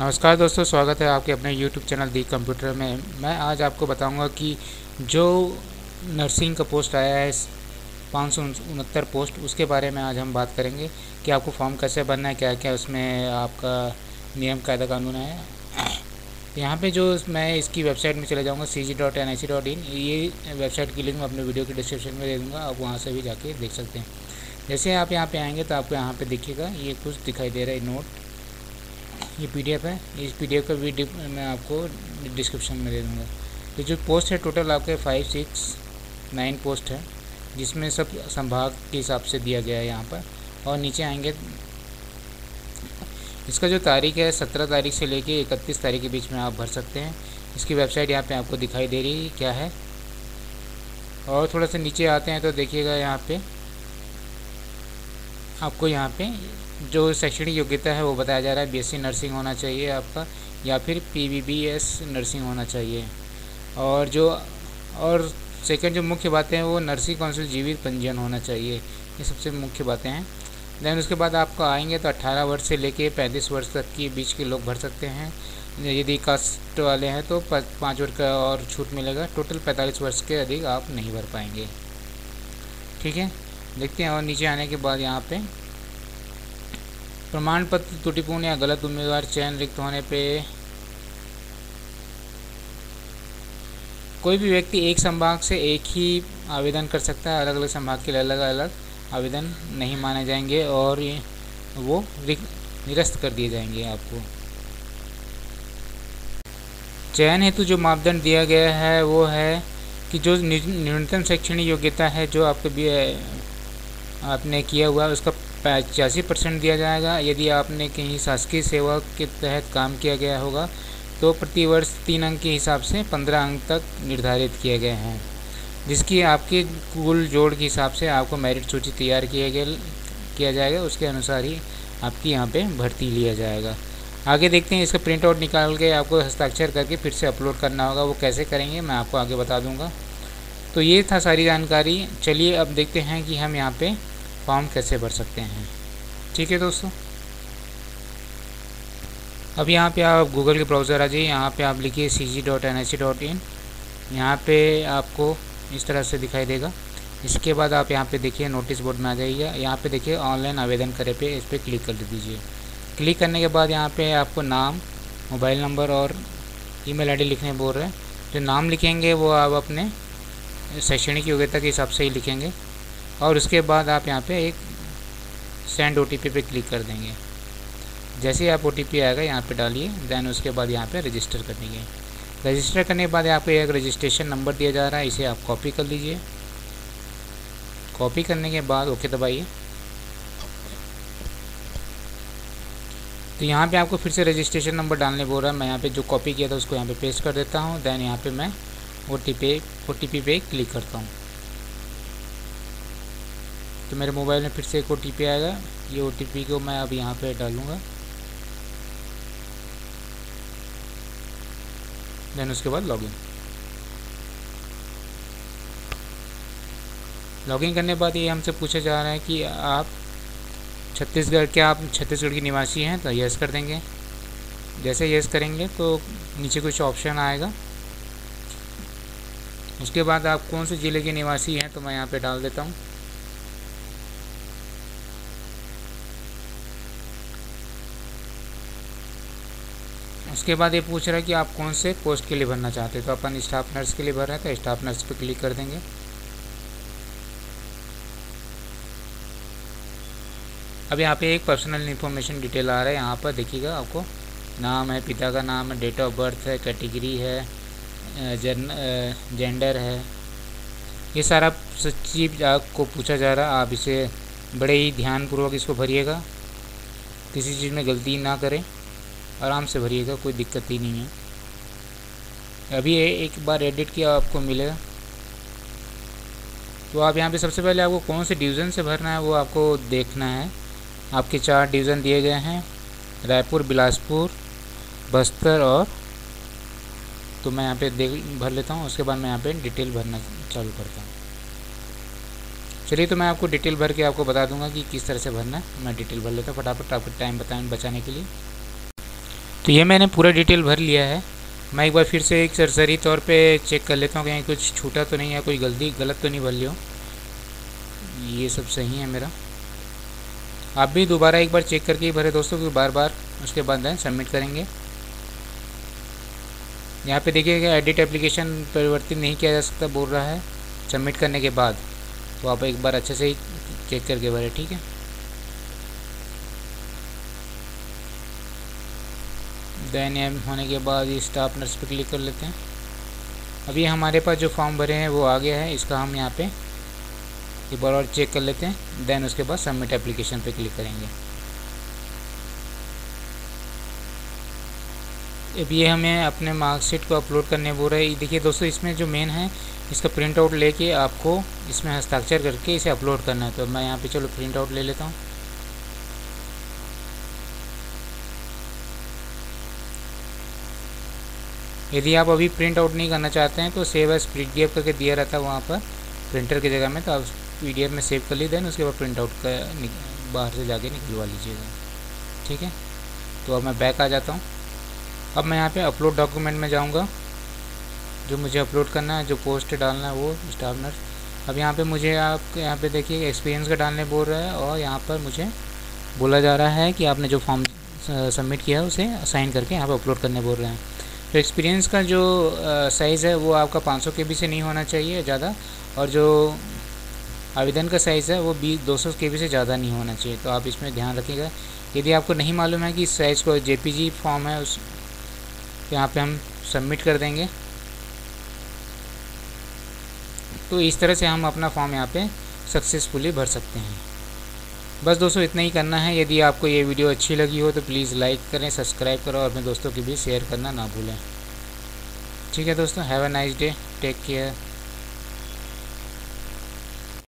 नमस्कार दोस्तों, स्वागत है आपके अपने YouTube चैनल दी कंप्यूटर में। मैं आज आपको बताऊंगा कि जो नर्सिंग का पोस्ट आया है 569 पोस्ट, उसके बारे में आज हम बात करेंगे कि आपको फॉर्म कैसे भरना है, क्या क्या उसमें आपका नियम कायदा कानून है। यहाँ पे जो मैं इसकी वेबसाइट में चले जाऊँगा cg.nic.in, ये वेबसाइट की लिंक मैं अपने वीडियो के डिस्क्रिप्शन में दे दूँगा, आप वहाँ से भी जाके देख सकते हैं। जैसे आप यहाँ पर आएँगे तो आपको यहाँ पर देखिएगा ये कुछ दिखाई दे रहा है नोट, ये पीडीएफ है। इस पीडीएफ का भी मैं आपको डिस्क्रिप्शन में दे दूँगा। तो जो पोस्ट है टोटल आपके 569 पोस्ट है, जिसमें सब संभाग के हिसाब से दिया गया है यहाँ पर। और नीचे आएंगे, इसका जो तारीख है 17 तारीख से लेके 31 तारीख के बीच में आप भर सकते हैं। इसकी वेबसाइट यहाँ पे आपको दिखाई दे रही है क्या है। और थोड़ा सा नीचे आते हैं तो देखिएगा यहाँ पर आपको यहाँ पर जो शैक्षणिक योग्यता है वो बताया जा रहा है। बीएससी नर्सिंग होना चाहिए आपका, या फिर पीबीबीएस नर्सिंग होना चाहिए। और सेकंड जो मुख्य बातें हैं वो नर्सिंग काउंसिल जीवित पंजीयन होना चाहिए, ये सबसे मुख्य बातें हैं। दैन उसके बाद आपको आएंगे तो 18 वर्ष से लेके 35 वर्ष तक के बीच के लोग भर सकते हैं। यदि कास्ट वाले हैं तो 5 वर्ष का और छूट मिलेगा। टोटल 45 वर्ष के अधिक आप नहीं भर पाएंगे, ठीक है। देखते हैं, और नीचे आने के बाद यहाँ पर प्रमाण पत्र त्रुटिपूर्ण या गलत उम्मीदवार चयन रिक्त होने पे कोई भी व्यक्ति एक संभाग से एक ही आवेदन कर सकता है। अलग अलग संभाग के लिए अलग अलग आवेदन नहीं माने जाएंगे और वो निरस्त कर दिए जाएंगे। आपको चयन हेतु जो मापदंड दिया गया है वो है कि जो न्यूनतम शैक्षणिक योग्यता है जो आपने किया हुआ है उसका 85% दिया जाएगा। यदि आपने कहीं शासकीय सेवा के तहत काम किया गया होगा तो प्रतिवर्ष 3 अंक के हिसाब से 15 अंक तक निर्धारित किए गए हैं, जिसकी आपके कुल जोड़ के हिसाब से आपको मेरिट सूची तैयार किया जाएगा। उसके अनुसार ही आपकी यहाँ पे भर्ती लिया जाएगा। आगे देखते हैं, इसका प्रिंट आउट निकाल के आपको हस्ताक्षर करके फिर से अपलोड करना होगा। वो कैसे करेंगे मैं आपको आगे बता दूँगा। तो ये था सारी जानकारी। चलिए अब देखते हैं कि हम यहाँ पर फॉर्म कैसे भर सकते हैं, ठीक है दोस्तों। अब यहाँ पे आप गूगल के ब्राउज़र आ जाइए, यहाँ पे आप लिखिए cg.nic.in। यहाँ पे आपको इस तरह से दिखाई देगा। इसके बाद आप यहाँ पे देखिए नोटिस बोर्ड में आ जाइएगा। यहाँ पे देखिए ऑनलाइन आवेदन करे पे, इस पर क्लिक कर दीजिए। क्लिक करने के बाद यहाँ पे आपको नाम, मोबाइल नंबर और ईमेल आईडी लिखने बोल रहे हैं। जो नाम लिखेंगे वो आप अपने शैक्षणिक योग्यता के हिसाब से ही लिखेंगे। और उसके बाद आप यहाँ पे एक सेंड ओटीपी पे क्लिक कर देंगे। जैसे ही आप ओटीपी आएगा यहाँ पे डालिए। दैन उसके बाद यहाँ पे रजिस्टर कर देंगे। रजिस्टर करने के बाद आपको एक रजिस्ट्रेशन नंबर दिया जा रहा है, इसे आप कॉपी कर लीजिए। कॉपी करने के बाद ओके दबाइए। तो यहाँ पे आपको फिर से रजिस्ट्रेशन नंबर डालने बोल रहा है। मैं यहाँ पर जो कॉपी किया था उसको यहाँ पर पेस्ट कर देता हूँ। दैन यहाँ पर मैं ओ टी पी पे क्लिक करता हूँ तो मेरे मोबाइल में फिर से एक OTP आएगा। ये OTP को मैं अब यहाँ पे डालूँगा। देन उसके बाद लॉगिन करने के बाद ये हमसे पूछा जा रहा है कि आप छत्तीसगढ़ की निवासी हैं, तो यस कर देंगे। जैसे यस करेंगे तो नीचे कुछ ऑप्शन आएगा। उसके बाद आप कौन से ज़िले के निवासी हैं तो मैं यहाँ पे डाल देता हूँ। उसके बाद ये पूछ रहा है कि आप कौन से पोस्ट के लिए भरना चाहते हैं, तो अपन स्टाफ नर्स के लिए भर रहे हैं तो स्टाफ नर्स पे क्लिक कर देंगे। अब यहाँ पे एक पर्सनल इन्फॉर्मेशन डिटेल आ रहा है। यहाँ पर देखिएगा आपको नाम है, पिता का नाम है, डेट ऑफ बर्थ है, कैटेगरी है, जेंडर है। ये सारा चीज आपको पूछा जा रहा है। आप इसे बड़े ही ध्यानपूर्वक इसको भरिएगा, किसी चीज़ में गलती ना करें, आराम से भरिएगा, कोई दिक्कत ही नहीं है। अभी एक बार एडिट किया आपको मिलेगा। तो आप यहाँ पे सबसे पहले आपको कौन से डिवीज़न से भरना है वो आपको देखना है। आपके 4 डिवीज़न दिए गए हैं, रायपुर, बिलासपुर, बस्तर और तो मैं यहाँ पे भर लेता हूँ। उसके बाद मैं यहाँ पे डिटेल भरना चालू करता हूँ। चलिए तो मैं आपको डिटेल भर के आपको बता दूँगा कि किस तरह से भरना है। मैं डिटेल भर लेता हूँ फटाफट, आपको टाइम बचाने के लिए। तो ये मैंने पूरा डिटेल भर लिया है। मैं एक बार फिर से एक सरसरी तौर पे चेक कर लेता हूँ कहीं कुछ छूटा तो नहीं है, कोई गलती गलत तो नहीं भर लिया। ये सब सही है मेरा। आप भी दोबारा एक बार चेक करके ही भरे दोस्तों, क्योंकि बार बार उसके बाद है सबमिट करेंगे। यहाँ पे देखिएगा एडिट एप्लीकेशन परिवर्तित नहीं किया जा सकता बोल रहा है सबमिट करने के बाद, तो आप एक बार अच्छे से ही चेक करके भरे, ठीक है। देन एम होने के बाद ये स्टाफ नर्स पे क्लिक कर लेते हैं। अभी हमारे पास जो फॉर्म भरे हैं वो आ गया है, इसका हम यहाँ पे एक बार और चेक कर लेते हैं। देन उसके बाद सबमिट एप्लीकेशन पे क्लिक करेंगे। अब ये हमें अपने मार्कशीट को अपलोड करने बोल रहा है। देखिए दोस्तों, इसमें जो मेन है इसका प्रिंट आउट लेके आपको इसमें हस्ताक्षर करके इसे अपलोड करना है। तो मैं यहाँ पर चलो प्रिंट आउट ले लेता हूँ। यदि आप अभी प्रिंट आउट नहीं करना चाहते हैं तो सेव एज पीडीएफ करके दिया रहता है वहाँ पर प्रिंटर की जगह में, तो आप पीडीएफ में सेव कर लीजिए। उसके बाद प्रिंट आउट का बाहर से जाके निकलवा लीजिएगा, ठीक है। तो अब मैं बैक आ जाता हूँ। अब मैं यहाँ पे अपलोड डॉक्यूमेंट में जाऊँगा, जो मुझे अपलोड करना है, जो पोस्ट डालना है वो स्टाफ नर्स। अब यहाँ पर मुझे आप यहाँ पर देखिए एक्सपीरियंस का डालने बोल रहा है, और यहाँ पर मुझे बोला जा रहा है कि आपने जो फॉर्म सबमिट किया है उसे साइन करके यहाँ पर अपलोड करने बोल रहे हैं। तो एक्सपीरियंस का जो साइज़ है वो आपका 500 KB से नहीं होना चाहिए ज़्यादा, और जो आवेदन का साइज़ है वो 200 KB से ज़्यादा नहीं होना चाहिए। तो आप इसमें ध्यान रखिएगा। यदि आपको नहीं मालूम है कि इस साइज़ को JPG फॉर्म है, उस यहाँ पे हम सबमिट कर देंगे। तो इस तरह से हम अपना फॉर्म यहाँ पे सक्सेसफुली भर सकते हैं। बस दोस्तों इतना ही करना है। यदि आपको ये वीडियो अच्छी लगी हो तो प्लीज़ लाइक करें, सब्सक्राइब करें और अपने दोस्तों के बीच शेयर करना ना भूलें, ठीक है दोस्तों। Have a nice day, take care.